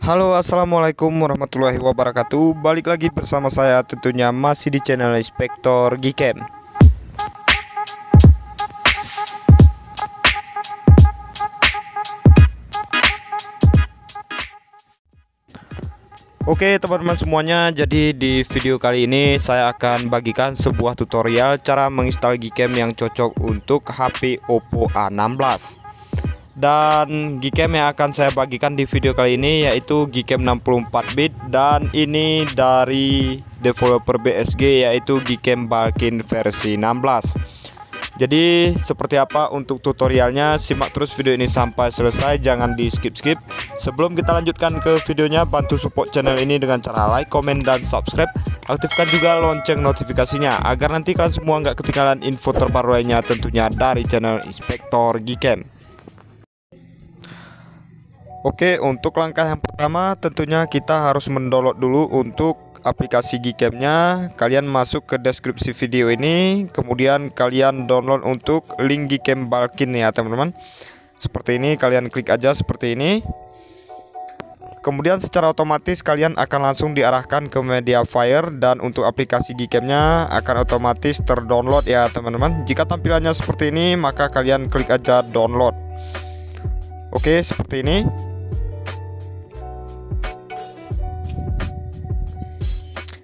Halo, assalamualaikum warahmatullahi wabarakatuh. Balik lagi bersama saya tentunya masih di channel Inspektor GCam. Oke teman-teman semuanya, jadi di video kali ini saya akan bagikan sebuah tutorial cara menginstal Gcam yang cocok untuk HP Oppo A16. Dan Gcam yang akan saya bagikan di video kali ini yaitu Gcam 64 bit, dan ini dari developer BSG yaitu Gcam Bulkin versi 16. Jadi seperti apa untuk tutorialnya, simak terus video ini sampai selesai, jangan di skip-skip. Sebelum kita lanjutkan ke videonya, bantu support channel ini dengan cara like, komen, dan subscribe. Aktifkan juga lonceng notifikasinya agar nanti kalian semua nggak ketinggalan info terbaru lainnya tentunya dari channel Inspektor Gcam. Oke, untuk langkah yang pertama tentunya kita harus mendownload dulu untuk aplikasi Gcam-nya. Kalian masuk ke deskripsi video ini, kemudian kalian download untuk link Gcam Bulkin ya teman-teman. Seperti ini, kalian klik aja seperti ini. Kemudian secara otomatis kalian akan langsung diarahkan ke mediafire, dan untuk aplikasi Gcam-nya akan otomatis terdownload ya teman-teman. Jika tampilannya seperti ini, maka kalian klik aja download. Oke, seperti ini.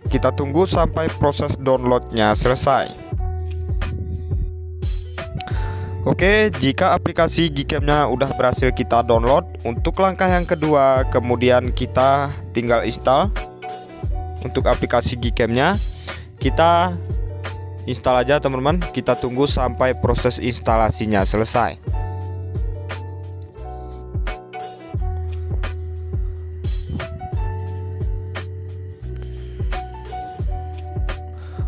Kita tunggu sampai proses downloadnya selesai. Oke, jika aplikasi Gcam-nya udah berhasil kita download, untuk langkah yang kedua kemudian kita tinggal install untuk aplikasi Gcam-nya. Kita install aja teman-teman, kita tunggu sampai proses instalasinya selesai.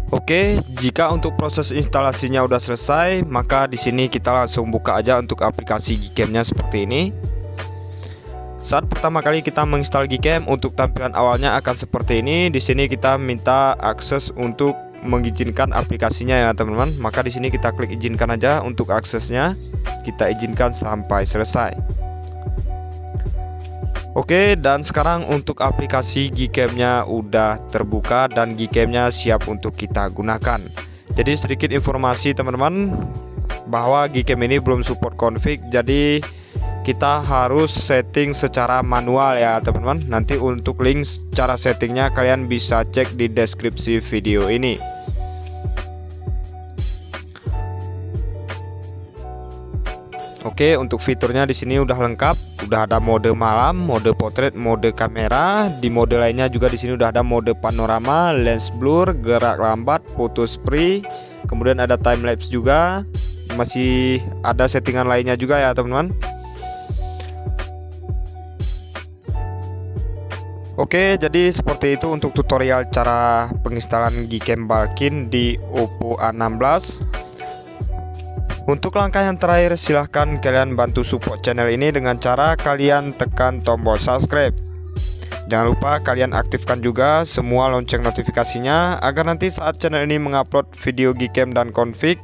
Oke, jika untuk proses instalasinya udah selesai, maka di sini kita langsung buka aja untuk aplikasi Gcam-nya seperti ini. Saat pertama kali kita menginstal Gcam, untuk tampilan awalnya akan seperti ini. Di sini kita minta akses untuk mengizinkan aplikasinya ya teman-teman. Maka di sini kita klik izinkan aja untuk aksesnya. Kita izinkan sampai selesai. Oke, dan sekarang untuk aplikasi Gcam-nya udah terbuka dan Gcam-nya siap untuk kita gunakan. Jadi sedikit informasi teman-teman bahwa Gcam ini belum support config, jadi kita harus setting secara manual ya teman-teman. Nanti untuk link cara settingnya kalian bisa cek di deskripsi video ini. Oke, untuk fiturnya di sini udah lengkap, udah ada mode malam, mode portrait, mode kamera. Di mode lainnya juga di sini udah ada mode panorama, lens blur, gerak lambat, foto spray, kemudian ada time lapse juga. Masih ada settingan lainnya juga ya teman-teman. Oke, jadi seperti itu untuk tutorial cara penginstalan Gcam Bulkin di Oppo A16. Untuk langkah yang terakhir, silahkan kalian bantu support channel ini dengan cara kalian tekan tombol subscribe. Jangan lupa kalian aktifkan juga semua lonceng notifikasinya agar nanti saat channel ini mengupload video Gcam dan config,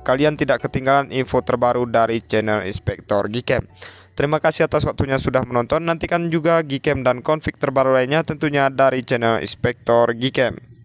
kalian tidak ketinggalan info terbaru dari channel Inspektor Gcam. Terima kasih atas waktunya sudah menonton. Nantikan juga Gcam dan config terbaru lainnya tentunya dari channel Inspektor Gcam.